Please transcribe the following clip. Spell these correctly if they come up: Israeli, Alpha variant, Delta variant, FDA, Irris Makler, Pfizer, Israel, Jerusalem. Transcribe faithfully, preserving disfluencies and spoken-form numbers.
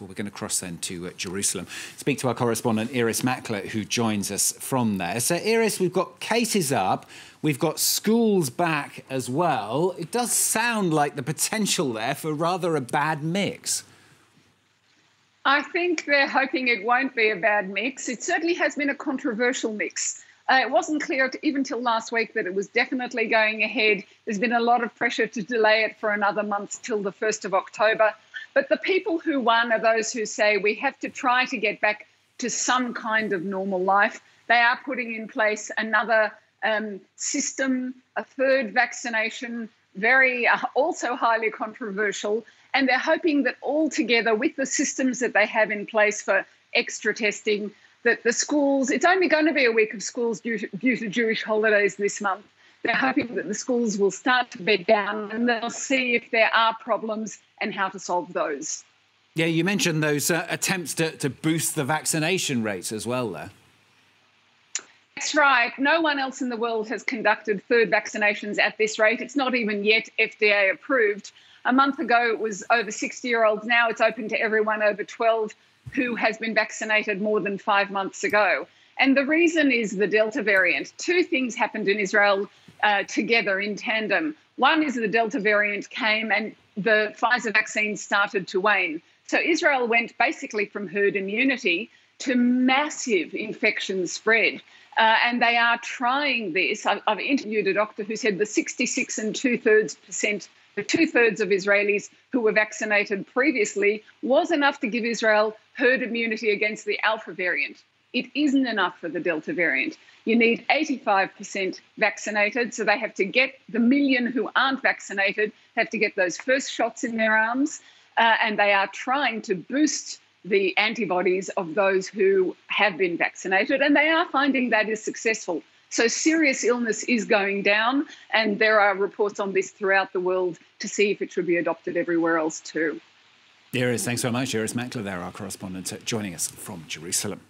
Well, we're going to cross then to uh, Jerusalem. Speak to our correspondent, Irris Makler, who joins us from there. So, Irris, we've got cases up, we've got schools back as well. It does sound like the potential there for rather a bad mix. I think they're hoping it won't be a bad mix. It certainly has been a controversial mix. Uh, it wasn't clear to, even till last week that it was definitely going ahead. There's been a lot of pressure to delay it for another month till the first of October. But the people who won are those who say we have to try to get back to some kind of normal life. They are putting in place another um, system, a third vaccination, very uh, also highly controversial. And they're hoping that all together with the systems that they have in place for extra testing, that the schools, it's only going to be a week of schools due to, due to Jewish holidays this month. They're hoping that the schools will start to bed down and they'll see if there are problems and how to solve those. Yeah, you mentioned those uh, attempts to, to boost the vaccination rates as well there. That's right. No one else in the world has conducted third vaccinations at this rate. It's not even yet F D A approved. A month ago, it was over sixty-year-olds. Now it's open to everyone over twelve who has been vaccinated more than five months ago. And the reason is the Delta variant. Two things happened in Israel uh, together in tandem. One is the Delta variant came and the Pfizer vaccine started to wane. So Israel went basically from herd immunity to massive infection spread. Uh, and they are trying this. I've, I've interviewed a doctor who said the sixty-six and two-thirds percent, the two-thirds of Israelis who were vaccinated previously was enough to give Israel herd immunity against the Alpha variant. It isn't enough for the Delta variant. You need eighty-five percent vaccinated, so they have to get the million who aren't vaccinated, have to get those first shots in their arms, uh, and they are trying to boost the antibodies of those who have been vaccinated, and they are finding that is successful. So serious illness is going down, and there are reports on this throughout the world to see if it should be adopted everywhere else too. Irris, thanks so much. Irris Makler there, our correspondent, joining us from Jerusalem.